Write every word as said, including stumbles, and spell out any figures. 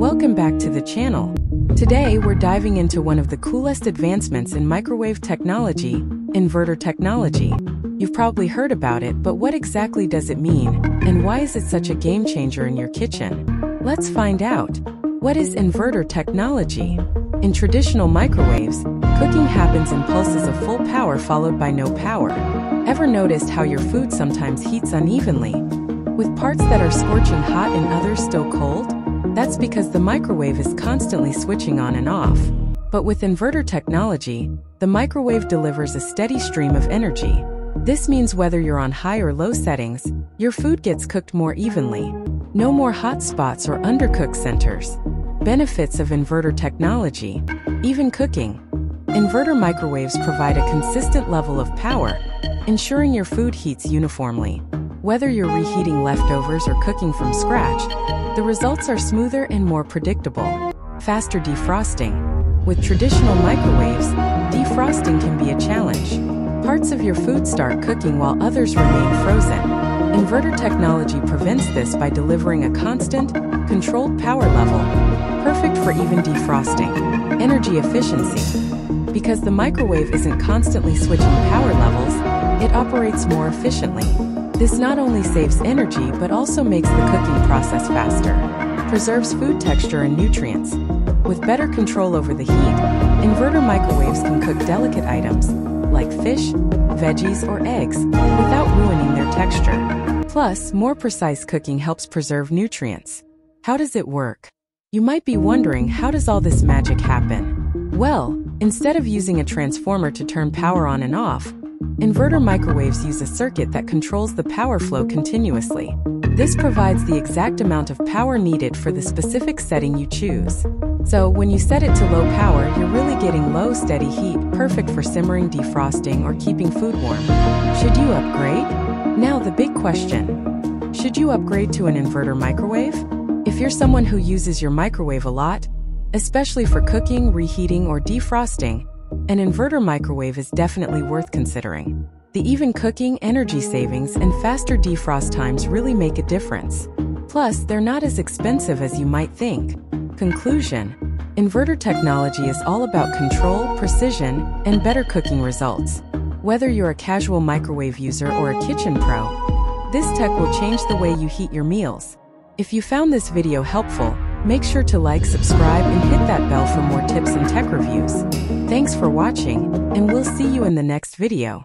Welcome back to the channel. Today we're diving into one of the coolest advancements in microwave technology, inverter technology. You've probably heard about it, but what exactly does it mean, and why is it such a game changer in your kitchen? Let's find out. What is inverter technology? In traditional microwaves, cooking happens in pulses of full power followed by no power. Ever noticed how your food sometimes heats unevenly, with parts that are scorching hot and others still cold? That's because the microwave is constantly switching on and off. But with inverter technology, the microwave delivers a steady stream of energy. This means whether you're on high or low settings, your food gets cooked more evenly. No more hot spots or undercooked centers. Benefits of inverter technology, even cooking. Inverter microwaves provide a consistent level of power, ensuring your food heats uniformly. Whether you're reheating leftovers or cooking from scratch, the results are smoother and more predictable. Faster defrosting. With traditional microwaves, defrosting can be a challenge. Parts of your food start cooking while others remain frozen. Inverter technology prevents this by delivering a constant, controlled power level, perfect for even defrosting. Energy efficiency. Because the microwave isn't constantly switching power levels, it operates more efficiently. This not only saves energy but also makes the cooking process faster. Preserves food texture and nutrients. With better control over the heat, inverter microwaves can cook delicate items, like fish, veggies, or eggs, without ruining their texture. Plus, more precise cooking helps preserve nutrients. How does it work? You might be wondering, how does all this magic happen? Well, instead of using a transformer to turn power on and off, inverter microwaves use a circuit that controls the power flow continuously. This provides the exact amount of power needed for the specific setting you choose. So when you set it to low power, you're really getting low, steady heat, perfect for simmering, defrosting, or keeping food warm. Should you upgrade? Now the big question. Should you upgrade to an inverter microwave? If you're someone who uses your microwave a lot, especially for cooking, reheating, or defrosting, an inverter microwave is definitely worth considering. The even cooking, energy savings, and faster defrost times really make a difference. Plus, they're not as expensive as you might think. Conclusion: inverter technology is all about control, precision, and better cooking results. Whether you're a casual microwave user or a kitchen pro, this tech will change the way you heat your meals. If you found this video helpful, make sure to like, subscribe, and hit that bell for more tips and tech reviews. Thanks for watching, and we'll see you in the next video.